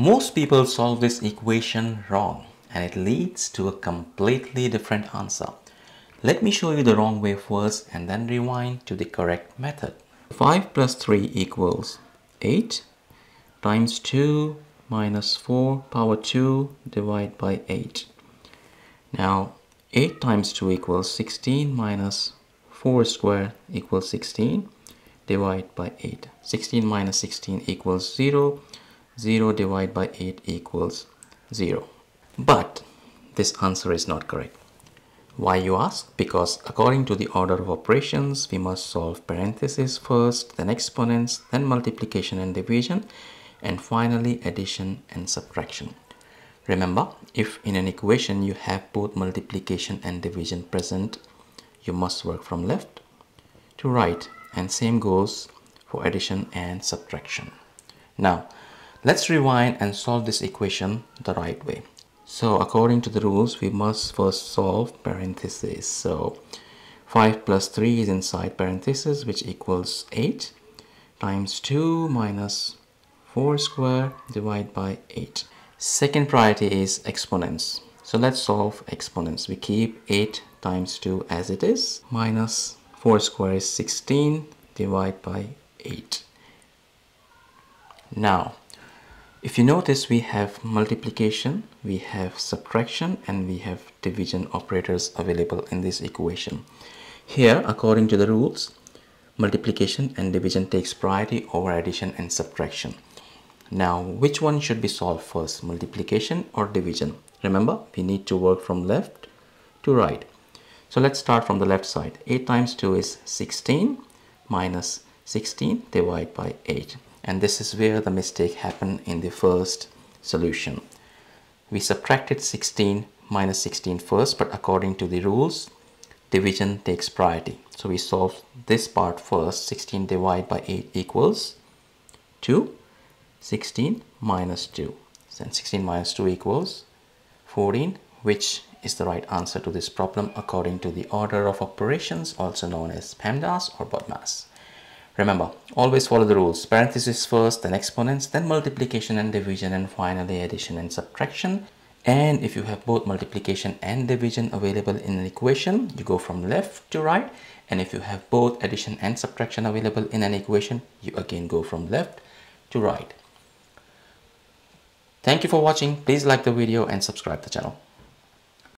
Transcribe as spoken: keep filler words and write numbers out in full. Most people solve this equation wrong and it leads to a completely different answer. Let me show you the wrong way first and then rewind to the correct method. five plus three equals eight times two minus four power two divided by eight. Now eight times two equals sixteen minus four squared equals sixteen divided by eight. sixteen minus sixteen equals zero. zero divided by eight equals zero. But this answer is not correct. Why, you ask? Because according to the order of operations, we must solve parentheses first, then exponents, then multiplication and division, and finally addition and subtraction. Remember, if in an equation you have both multiplication and division present, you must work from left to right, and same goes for addition and subtraction. Now, let's rewind and solve this equation the right way. So according to the rules, we must first solve parentheses. So five plus three is inside parentheses, which equals eight times two minus four squared divided by eight. Second priority is exponents. So let's solve exponents. We keep eight times two as it is. Minus four squared is sixteen divided by eight. Now, if you notice, we have multiplication, we have subtraction, and we have division operators available in this equation. Here, according to the rules, multiplication and division takes priority over addition and subtraction. Now, which one should be solved first, multiplication or division? Remember, we need to work from left to right. So let's start from the left side. eight times two is sixteen minus sixteen divided by eight. And this is where the mistake happened in the first solution. We subtracted sixteen minus sixteen first, but according to the rules, division takes priority. So we solve this part first. sixteen divided by eight equals two. sixteen minus two. Then sixteen minus two equals fourteen, which is the right answer to this problem according to the order of operations, also known as PEMDAS or BODMAS. Remember, always follow the rules. Parentheses first, then exponents, then multiplication and division, and finally addition and subtraction. And if you have both multiplication and division available in an equation, you go from left to right. And if you have both addition and subtraction available in an equation, you again go from left to right. Thank you for watching. Please like the video and subscribe to the channel.